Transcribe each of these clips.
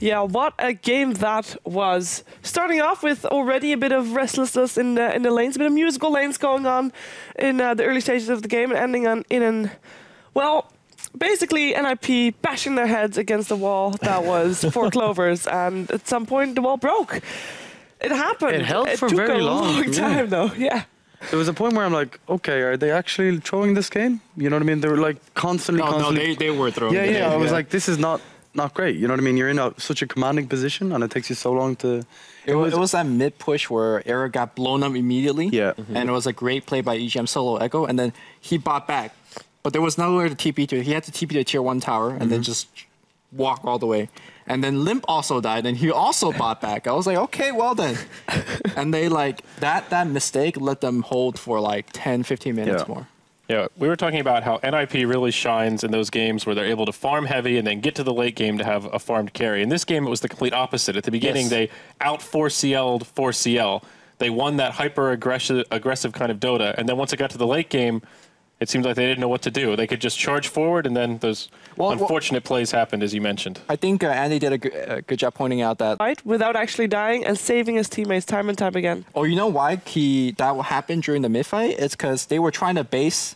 Yeah, what a game that was. Starting off with already a bit of restlessness in the lanes, a bit of musical lanes going on in the early stages of the game, and ending on well, basically NIP bashing their heads against the wall that was Four Clovers, and at some point the wall broke. It happened. It held for very long time though. Yeah. There was a point where I'm like, okay, are they actually throwing this game? You know what I mean? They were like constantly. No, they were throwing. Yeah. I was like, this is not great. You know what I mean? You're in such a commanding position, and it takes you so long to... It was that mid-push where Era got blown up immediately. Yeah. Mm-hmm. And it was a great play by EGM solo Echo, and then he bought back. But there was nowhere to TP to. He had to TP to a tier 1 tower, and then just walk all the way. And then Limp also died, and he also bought back. I was like, okay, well then. And they like, that mistake let them hold for like 10, 15 minutes more. Yeah, we were talking about how NIP really shines in those games where they're able to farm heavy and then get to the late game to have a farmed carry. In this game, it was the complete opposite. At the beginning, they out 4CL'd 4CL. They won that hyper-aggressive kind of Dota. And then once it got to the late game, it seemed like they didn't know what to do. They could just charge forward, and then those unfortunate plays happened, as you mentioned. I think Andy did a good job pointing out that... Right, without actually dying and saving his teammates time and time again. Oh, you know why that happened during the mid-fight? It's because they were trying to base...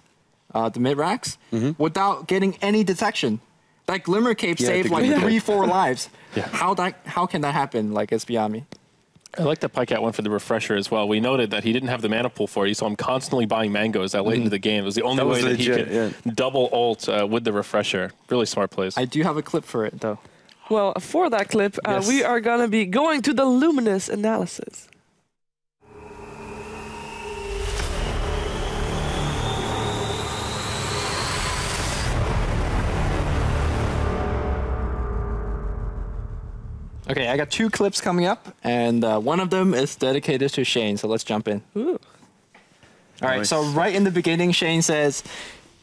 the mid-racks, without getting any detection. That Glimmer Cape saved like 3-4 lives. Yeah. How can that happen? Like, it's beyond me. I like that PieCat went for the refresher as well. We noted that he didn't have the mana pool for it. You saw him constantly buying mangoes that late into the game. It was the only way that he could double ult with the refresher. Really smart plays. I do have a clip for it, though. Well, for that clip, we are going to be going to the Luminous analysis. Okay, I got two clips coming up, and one of them is dedicated to Shane, so let's jump in. Ooh. All right, so right in the beginning, Shane says,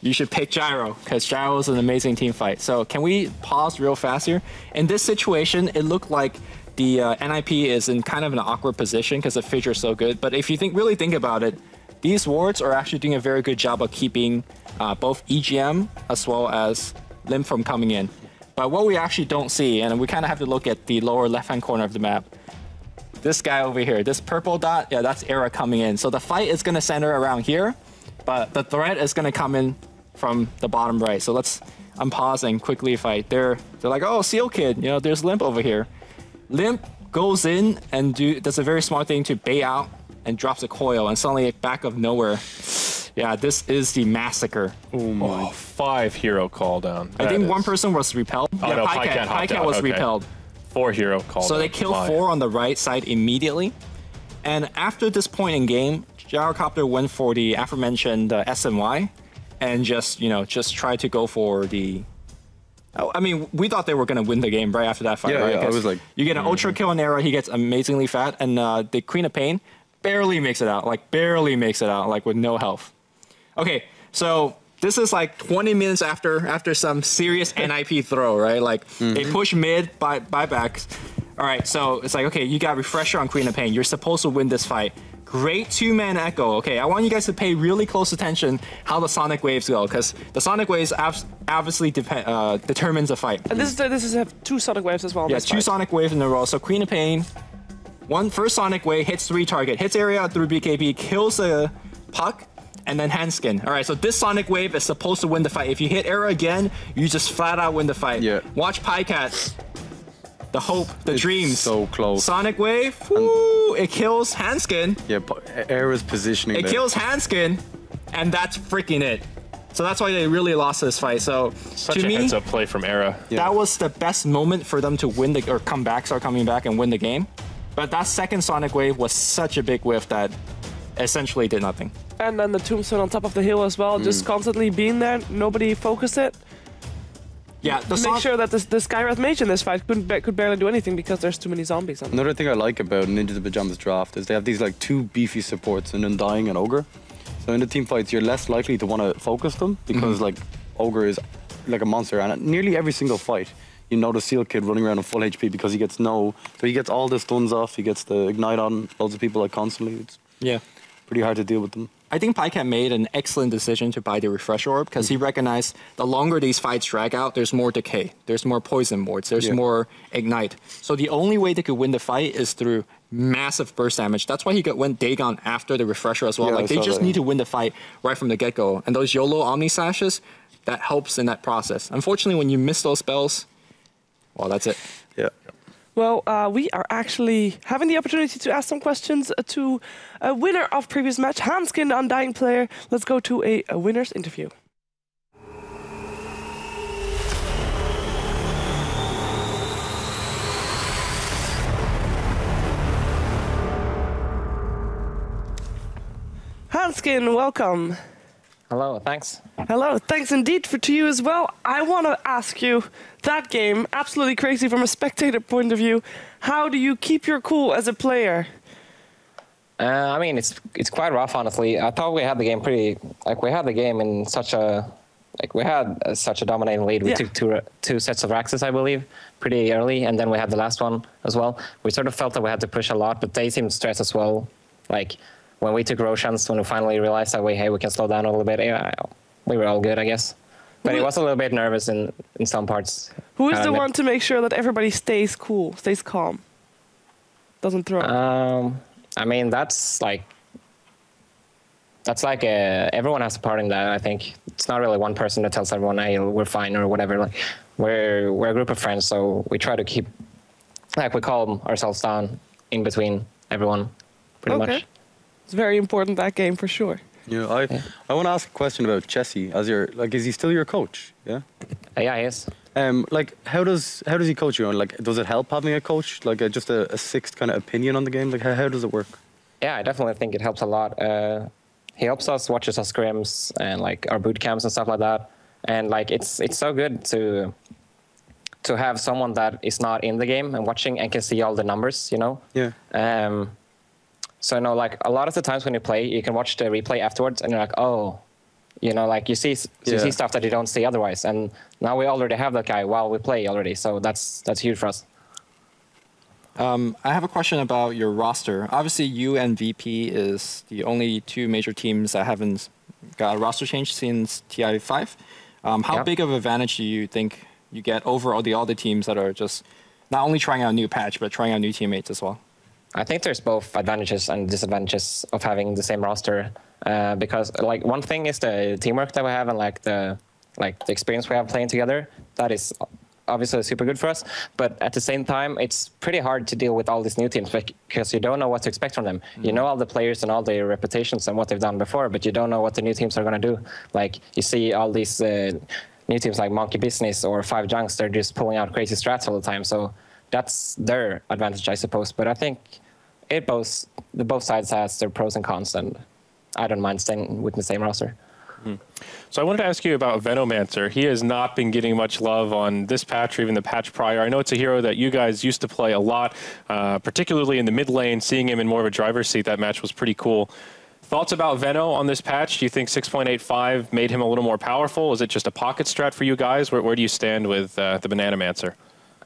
you should pick Gyro, because Gyro is an amazing team fight. So can we pause real fast here? In this situation, it looked like the NIP is in kind of an awkward position because the fidget's so good, but if you really think about it, these wards are actually doing a very good job of keeping both EGM as well as Limp from coming in. But what we actually don't see, and we kind of have to look at the lower left-hand corner of the map, this guy over here, this purple dot, yeah, that's Era coming in. So the fight is going to center around here, but the threat is going to come in from the bottom right. So let's unpause and quickly fight. They're like, oh, Seal Kid, you know, there's Limp over here. Limp goes in and does a very smart thing to bait out and drops a coil, and suddenly back of nowhere. Yeah, this is the massacre. Ooh, my. Oh, 5 hero call down. I think one person was repelled. Oh, yeah, no, PieCat was repelled. 4 hero call down. So they killed 4 on the right side immediately. And after this point in game, Gyrocopter went for the aforementioned SNY and just tried to go for the... I mean, we thought they were going to win the game right after that fight, right? Yeah, I was like... You get an ultra kill on Era, he gets amazingly fat, and the Queen of Pain barely makes it out. Like, barely makes it out, like, with no health. Okay, so this is like 20 minutes after some serious NIP throw, right? Like they push mid, buybacks. All right, so it's like, okay, you got refresher on Queen of Pain. You're supposed to win this fight. Great two-man echo. Okay, I want you guys to pay really close attention how the sonic waves go, because the sonic waves obviously determines the fight. And this is have 2 sonic waves as well. Yeah, 2 sonic waves in a row. So Queen of Pain, first sonic wave hits 3 target, hits Area through BKB, kills the Puck, and then Handsken. All right, so this sonic wave is supposed to win the fight. If you hit Era again, you just flat out win the fight. Yeah. Watch PieCat. The hope, it's dreams. So close. Sonic wave, woo, it kills Handsken. Yeah, Era's positioning it. It kills Handsken, and that's freaking it. So that's why they really lost this fight. So such a heads-up play from Era. Yeah. That was the best moment for them to win the, or come back, start coming back and win the game. But that second sonic wave was such a big whiff that essentially did nothing. And then the tombstone on top of the hill as well, just constantly being there. Nobody focused it. Yeah, make sure that the Skyrath Mage in this fight could barely do anything because there's too many zombies on them. Another thing I like about Ninjas in Pyjamas draft is they have these like 2 beefy supports, an Undying and Ogre. So in the team fights, you're less likely to want to focus them because like Ogre is like a monster, and nearly every single fight, you know the Seal Kid running around in full HP because he gets so he gets all the stuns off, he gets the ignite on loads of people like constantly. It's pretty hard to deal with them. I think PieCat made an excellent decision to buy the Refresh Orb because he recognized the longer these fights drag out, there's more decay, there's more poison wards, there's more ignite. So the only way they could win the fight is through massive burst damage. That's why he went Dagon after the Refresher as well. Yeah, like they just need to win the fight right from the get-go. And those YOLO Omni Sashes, that helps in that process. Unfortunately, when you miss those spells, well, that's it. Yeah. Well, we are actually having the opportunity to ask some questions to a winner of previous match, Handsken, the Undying player. Let's go to a winner's interview. Handsken, welcome. Hello, thanks. Hello, thanks indeed to you as well. I want to ask you, that game, absolutely crazy from a spectator point of view, how do you keep your cool as a player? I mean, it's quite rough, honestly. I thought we had the game pretty, like we had the game in such a, like we had such a dominating lead. We took two sets of Raxes, I believe, pretty early, and then we had the last one as well. We sort of felt that we had to push a lot, but they seemed stressed as well. Like, when we took Roshans, when we finally realized that hey, we can slow down a little bit, we were all good, I guess. But it was a little bit nervous in some parts. Who is the one to make sure that everybody stays cool, stays calm, doesn't throw? I mean, that's like everyone has a part in that. I think it's not really one person that tells everyone, "Hey, we're fine" or whatever. Like we're a group of friends, so we try to keep we calm ourselves down in between everyone, pretty much. It's very important, that game, for sure. Yeah, I want to ask a question about Chessy. As your, is he still your coach? Yeah. Yeah, he is. How does he coach you? And does it help having a coach, just a sixth kind of opinion on the game? How does it work? Yeah, I definitely think it helps a lot. He helps us, watches our scrims and our boot camps and stuff like that. And it's so good to have someone that is not in the game and watching and can see all the numbers, you know. Yeah. So, you know, a lot of the times when you play, you can watch the replay afterwards and you're like, oh, you know, you see stuff that you don't see otherwise. And now we already have that guy while we play already. So that's huge for us. I have a question about your roster. Obviously, you and VP is the only two major teams that haven't got a roster change since TI5. How big of an advantage do you think you get over all the other teams that are just not only trying out a new patch, but trying out new teammates as well? I think there's both advantages and disadvantages of having the same roster, because one thing is the teamwork that we have and the experience we have playing together. That is obviously super good for us, but at the same time, it's pretty hard to deal with all these new teams because you don't know what to expect from them. You know all the players and all their reputations and what they've done before, but you don't know what the new teams are going to do. You see all these new teams like Monkey Business or Five Junks, they're just pulling out crazy strats all the time. So that's their advantage, I suppose. But I think both sides has their pros and cons, and I don't mind staying with the same roster. So I wanted to ask you about Venomancer. He has not been getting much love on this patch or even the patch prior. I know it's a hero that you guys used to play a lot, particularly in the mid lane. Seeing him in more of a driver's seat, that match was pretty cool. Thoughts about Veno on this patch? Do you think 6.85 made him a little more powerful? Is it just a pocket strat for you guys? Where do you stand with the Bananamancer?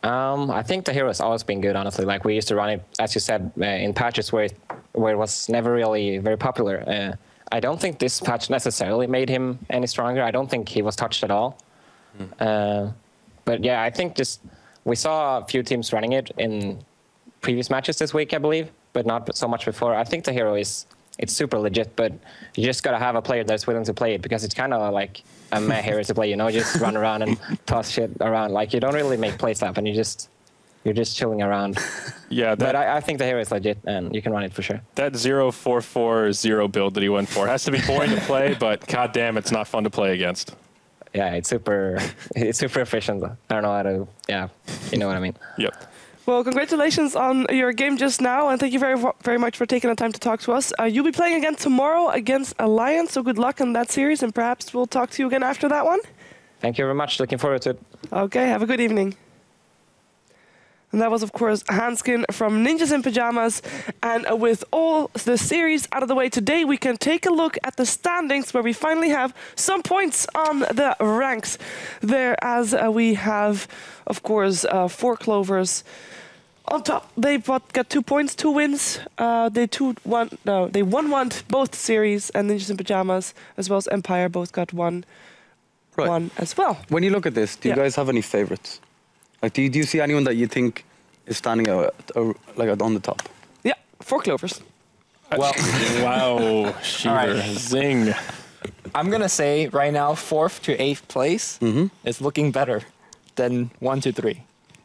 I think the hero has always been good, honestly. We used to run it, as you said, in patches where it was never really very popular. I don't think this patch necessarily made him any stronger. I don't think he was touched at all. But yeah, I think we saw a few teams running it in previous matches this week, I believe, but not so much before. I think the hero it's super legit, but you just got to have a player that's willing to play it, because it's kind of like a meh hero to play, you know, just run around and toss shit around. You don't really make play stuff, and you're just chilling around. Yeah, but I think the hero is legit, and you can run it for sure. That 0-4-4-0 build that he went for has to be boring to play, but goddamn, it's not fun to play against. Yeah, it's super efficient. I don't know how to, yeah, you know what I mean. Yep. Well, congratulations on your game just now, and thank you very, very much for taking the time to talk to us. You'll be playing again tomorrow against Alliance, so good luck in that series, and perhaps we'll talk to you again after that one. Thank you very much. Looking forward to it. Okay, have a good evening. And that was, of course, Handsken from Ninjas in Pyjamas. And with all the series out of the way today, we can take a look at the standings, where we finally have some points on the ranks there, as we have, of course, Four Clovers, on top, they got 2 points, 2 wins. They won one both series, and Ninjas in Pyjamas as well as Empire both got one as well. When you look at this, do you guys have any favorites? Like, do you see anyone that you think is standing out like on the top? Yeah, Four Clovers. Well, wow, Sheaver, zing. I'm gonna say right now, 4th to 8th place is looking better than 1 to 3.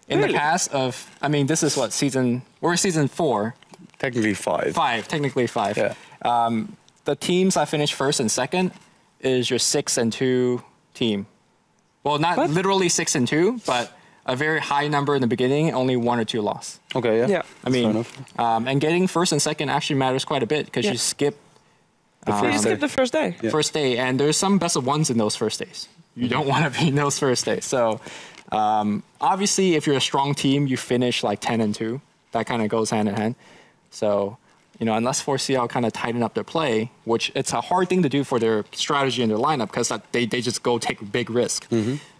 In the past of, I mean, this is what season, we're season 4. Technically 5. 5, technically 5. Yeah. The teams I finished 1st and 2nd is your 6 and 2 team. Well, not literally 6 and 2, but a very high number in the beginning, only 1 or 2 loss. Okay, yeah. I mean, and getting 1st and 2nd actually matters quite a bit because you skip the first day. Yeah. First day, and there's some best of ones in those first days. You don't want to be in those first days. So, obviously, if you're a strong team, you finish like 10 and 2. That kind of goes hand in hand. So, you know, unless 4CL kind of tighten up their play, which it's a hard thing to do for their strategy and their lineup because they just go take big risk.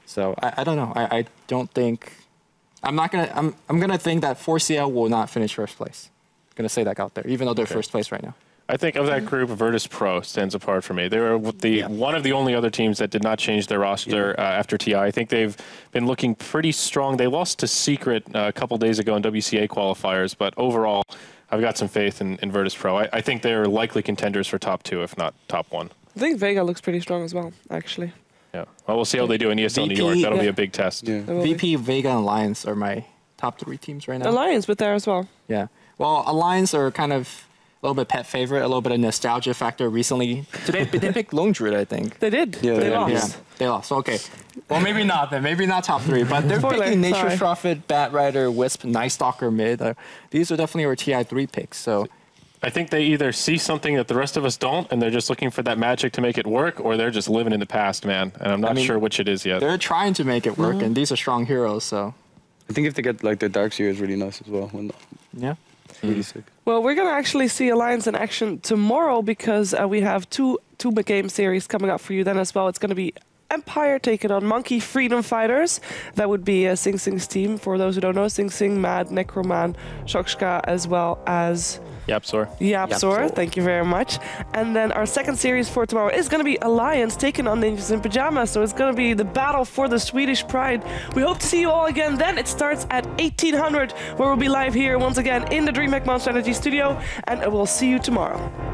So I don't know. I don't think I'm gonna think that 4CL will not finish 1st place. I'm gonna say that out there, even though they're 1st place right now. I think of that group, Virtus Pro stands apart for me. They were one of the only other teams that did not change their roster after TI. I think they've been looking pretty strong. They lost to Secret a couple days ago in WCA qualifiers, but overall, I've got some faith in Virtus Pro. I think they're likely contenders for top 2, if not top 1. I think Vega looks pretty strong as well, actually. Yeah. Well, we'll see how they do in ESL New York. That'll be a big test. Yeah. VP, Vega, and Alliance are my top 3 teams right now. Alliance with there as well. Yeah. Well, Alliance are kind of a little bit pet favorite, a little bit of nostalgia factor recently. Today, they picked Lone Druid, I think. They did. Yeah, they lost. Yeah, they lost. Okay. Well, maybe not then. Maybe not top 3. But they're picking Nature Prophet, Bat Rider, Wisp, Night Stalker mid. These are definitely our TI3 picks. So I think they either see something that the rest of us don't, and they're just looking for that magic to make it work, or they're just living in the past, man. And I'm not sure which it is yet. They're trying to make it work, and these are strong heroes. So I think if they get like the Dark Seer is really nice as well. Yeah. Really sick. Well, we're going to actually see Alliance in action tomorrow because we have two game series coming up for you then as well. It's going to be Empire taking on Monkey Freedom Fighters. That would be Sing Sing's team. For those who don't know, Sing Sing, Mad, Necroman, Shokshka, as well as Yapsor. Thank you very much. And then our 2nd series for tomorrow is going to be Alliance taking on Ninjas in Pyjamas. So it's going to be the battle for the Swedish pride. We hope to see you all again then. It starts at 1800, where we'll be live here once again in the DreamHack Mount Strategy Studio. And we'll see you tomorrow.